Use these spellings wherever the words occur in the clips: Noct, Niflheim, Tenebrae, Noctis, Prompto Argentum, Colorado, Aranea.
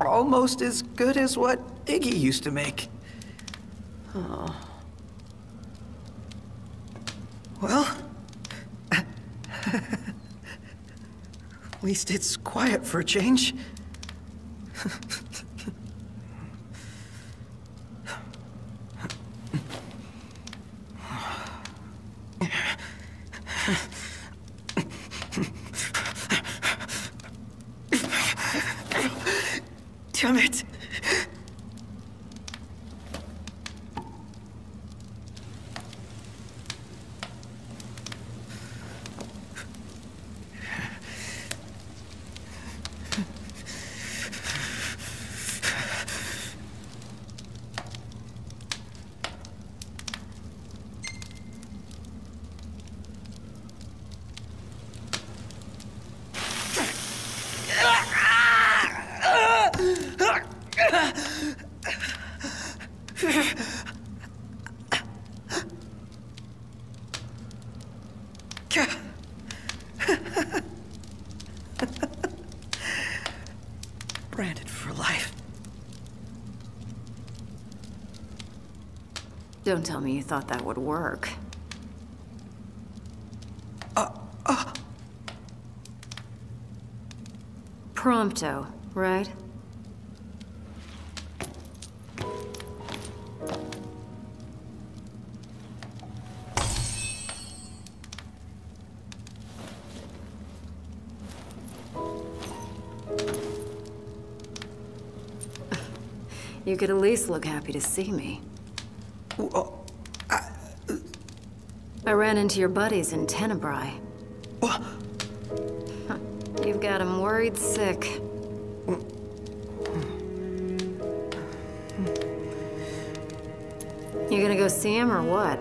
Almost as good as what Iggy used to make. Oh. Well, at least it's quiet for a change. Damn it. Branded for life. Don't tell me you thought that would work. Prompto, right? You could at least look happy to see me. Well, I ran into your buddies in Tenebrae. Well, you've got them worried sick. You gonna go see him or what?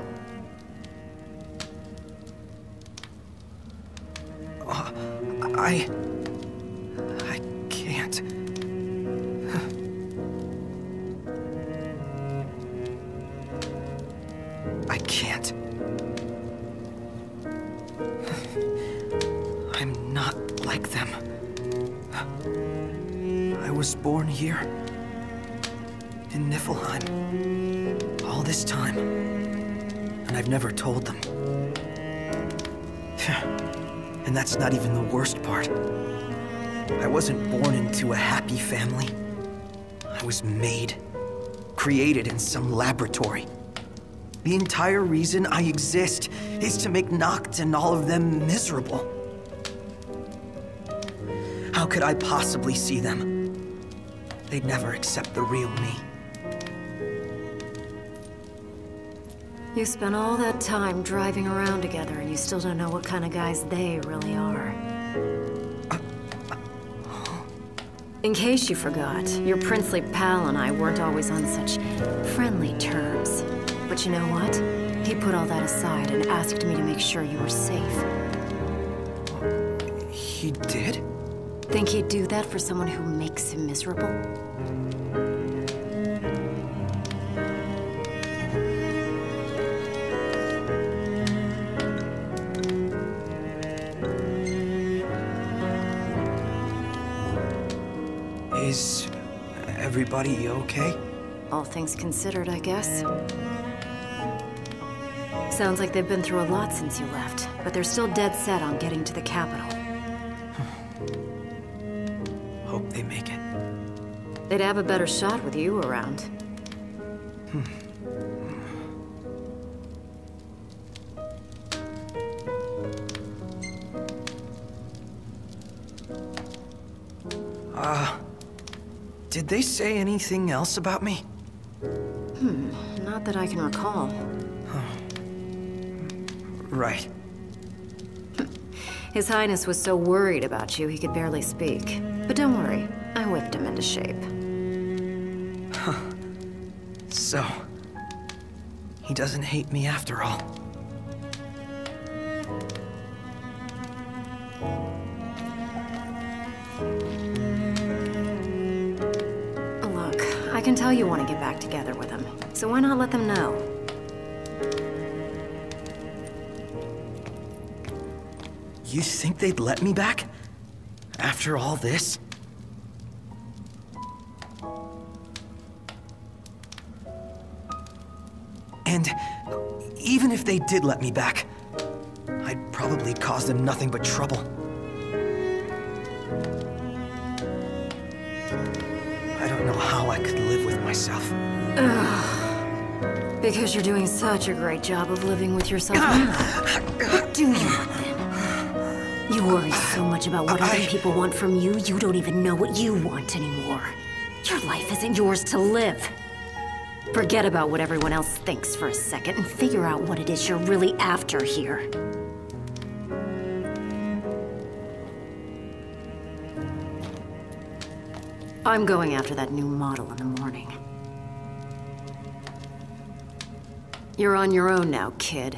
I can't. I can't. I'm not like them. I was born here, in Niflheim, all this time, and I've never told them. And that's not even the worst part. I wasn't born into a happy family. I was made, created in some laboratory. The entire reason I exist is to make Noct and all of them miserable. How could I possibly see them? They'd never accept the real me. You spent all that time driving around together and you still don't know what kind of guys they really are. In case you forgot, your princely pal and I weren't always on such friendly terms. But you know what? He put all that aside and asked me to make sure you were safe. He did? Think he'd do that for someone who makes him miserable? Is everybody okay? All things considered, I guess. Sounds like they've been through a lot since you left, but they're still dead set on getting to the capital. Hope they make it. They'd have a better shot with you around. Did they say anything else about me? Not that I can recall. Right. His Highness was so worried about you, he could barely speak. But don't worry, I whipped him into shape. Huh. So, he doesn't hate me after all. Look, I can tell you want to get back together with him, so why not let them know? You think they'd let me back? After all this? And even if they did let me back, I'd probably cause them nothing but trouble. I don't know how I could live with myself. Ugh. Because you're doing such a great job of living with yourself now. What do you want then? You worry so much about what other people want from you, you don't even know what you want anymore. Your life isn't yours to live. Forget about what everyone else thinks for a second and figure out what it is you're really after here. I'm going after that new model in the morning. You're on your own now, kid.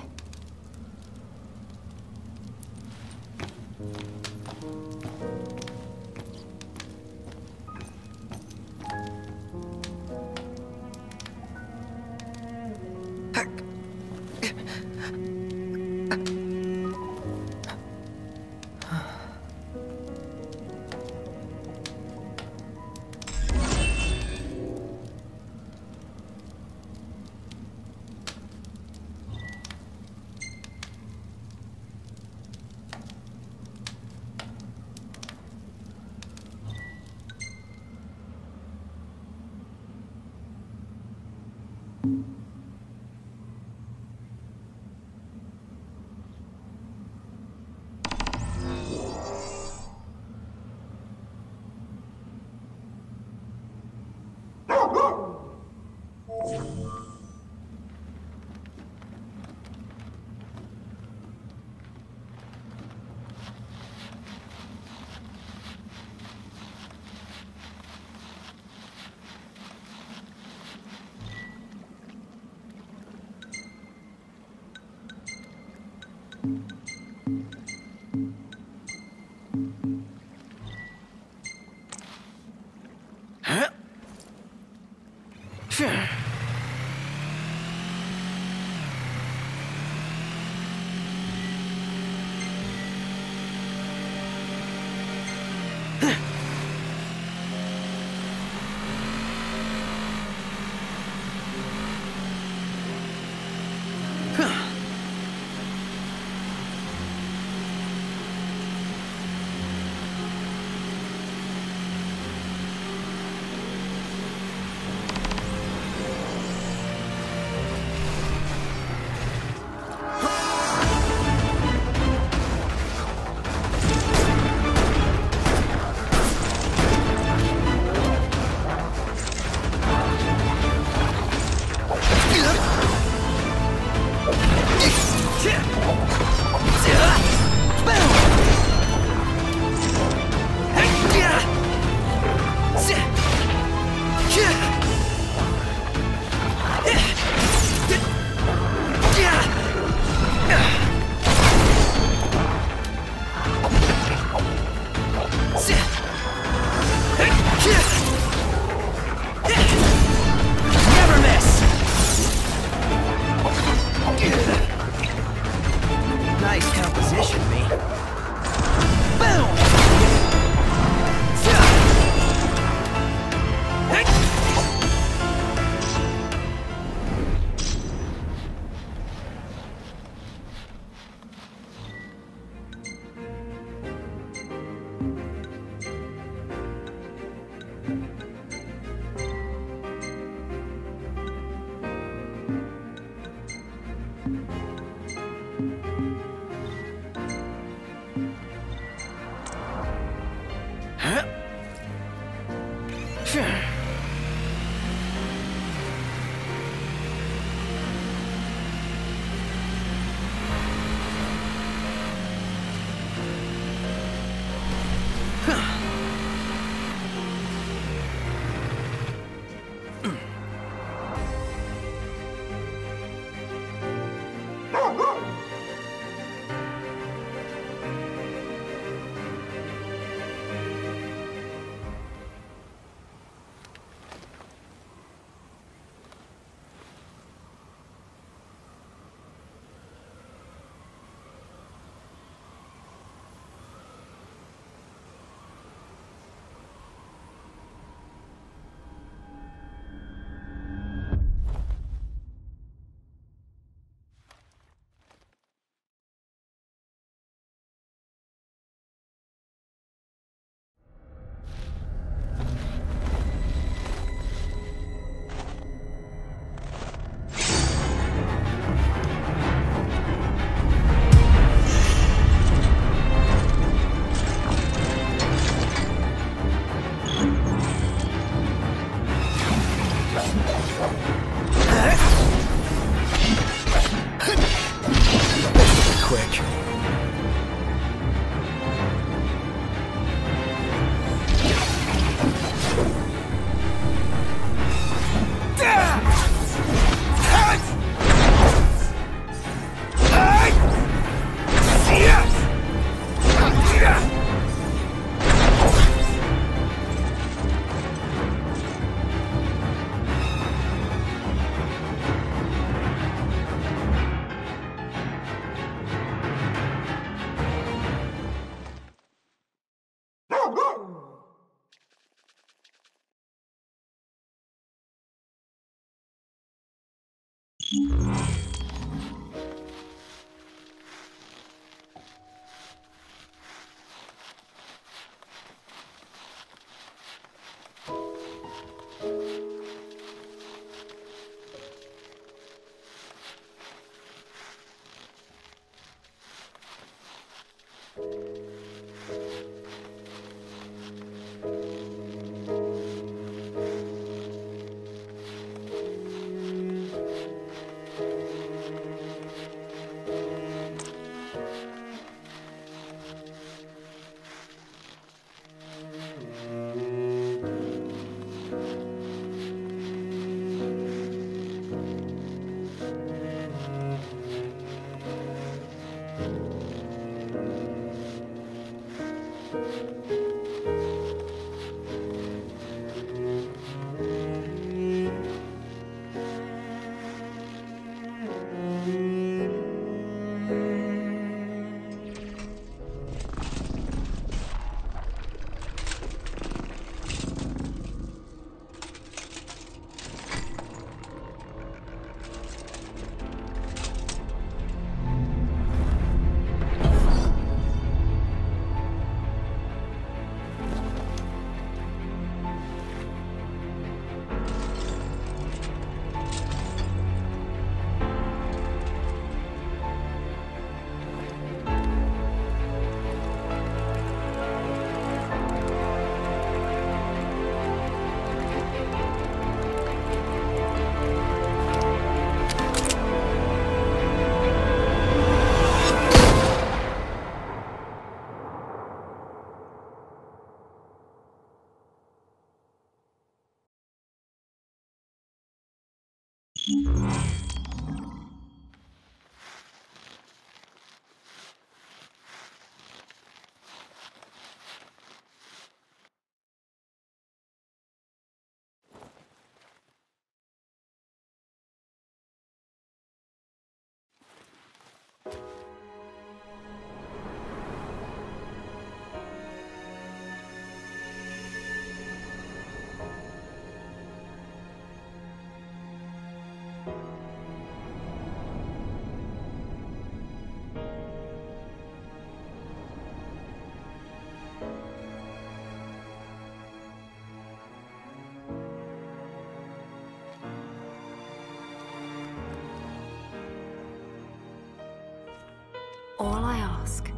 All I ask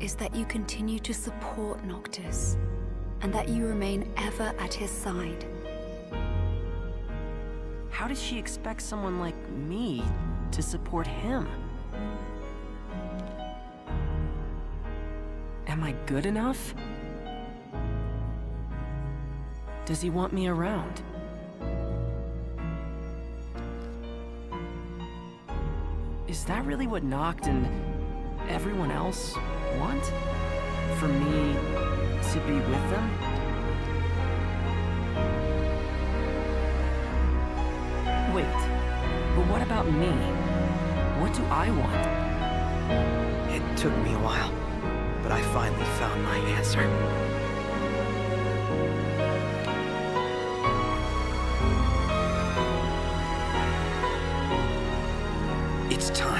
is that you continue to support Noctis, and that you remain ever at his side. How does she expect someone like me to support him? Am I good enough? Does he want me around? Is that really what Noct and everyone else want? For me to be with them? Wait, but what about me? What do I want? It took me a while, but I finally found my answer. It's time.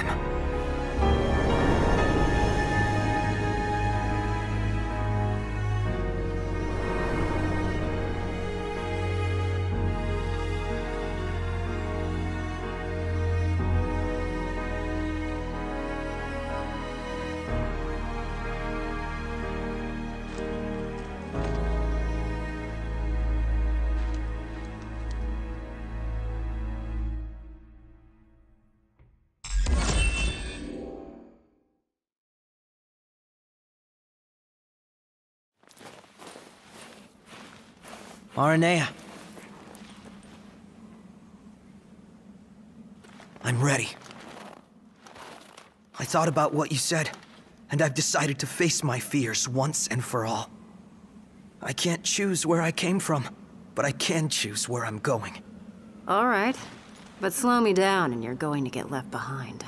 Aranea. I'm ready. I thought about what you said, and I've decided to face my fears once and for all. I can't choose where I came from, but I can choose where I'm going. All right, but slow me down and you're going to get left behind.